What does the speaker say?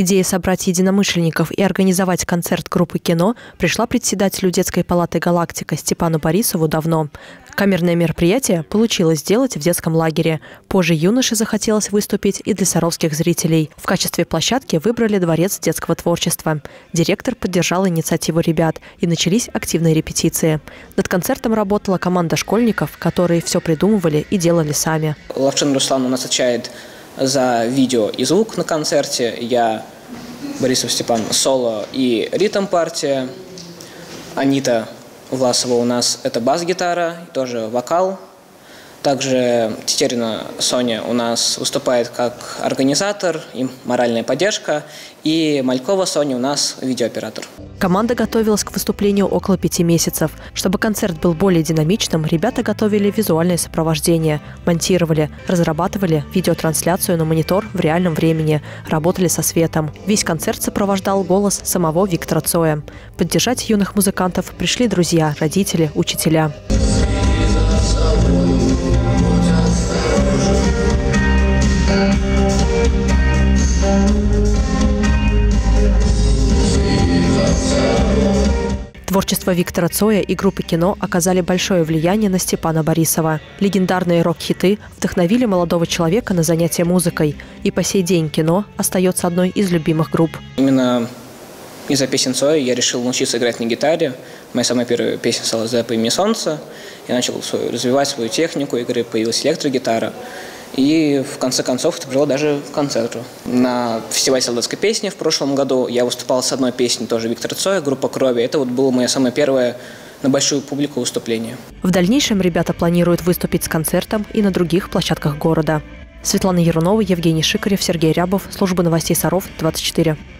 Идея собрать единомышленников и организовать концерт группы «Кино» пришла председателю детской палаты «Галактика» Степану Борисову давно. Камерное мероприятие получилось сделать в детском лагере. Позже юноше захотелось выступить и для саровских зрителей. В качестве площадки выбрали Дворец детского творчества. Директор поддержал инициативу ребят, и начались активные репетиции. Над концертом работала команда школьников, которые все придумывали и делали сами. Лавшин Руслан у нас отвечает за видео и звук на концерте. Я, Борисов Степан, соло и ритм-партия. Анита Власова у нас это бас-гитара, тоже вокал. Также Тетерина Соня у нас выступает как организатор, им моральная поддержка. И Малькова Соня у нас видеооператор. Команда готовилась к выступлению около 5 месяцев. Чтобы концерт был более динамичным, ребята готовили визуальное сопровождение, монтировали, разрабатывали видеотрансляцию на монитор в реальном времени, работали со светом. Весь концерт сопровождал голос самого Виктора Цоя. Поддержать юных музыкантов пришли друзья, родители, учителя. Творчество Виктора Цоя и группы «Кино» оказали большое влияние на Степана Борисова. Легендарные рок-хиты вдохновили молодого человека на занятия музыкой. И по сей день «Кино» остается одной из любимых групп. Именно из-за песен Цоя я решил научиться играть на гитаре. Моя самая первая песня стала «За по имени Солнца». Я начал развивать свою технику игры, появилась электрогитара. И в конце концов это привело даже к концерту. На фестивале солдатской песни в прошлом году я выступал с одной песней тоже Виктора Цоя, группа «Крови». Это вот было мое самое первое на большую публику выступление. В дальнейшем ребята планируют выступить с концертом и на других площадках города. Светлана Ярунова, Евгений Шикарев, Сергей Рябов. Служба новостей Саров, 24.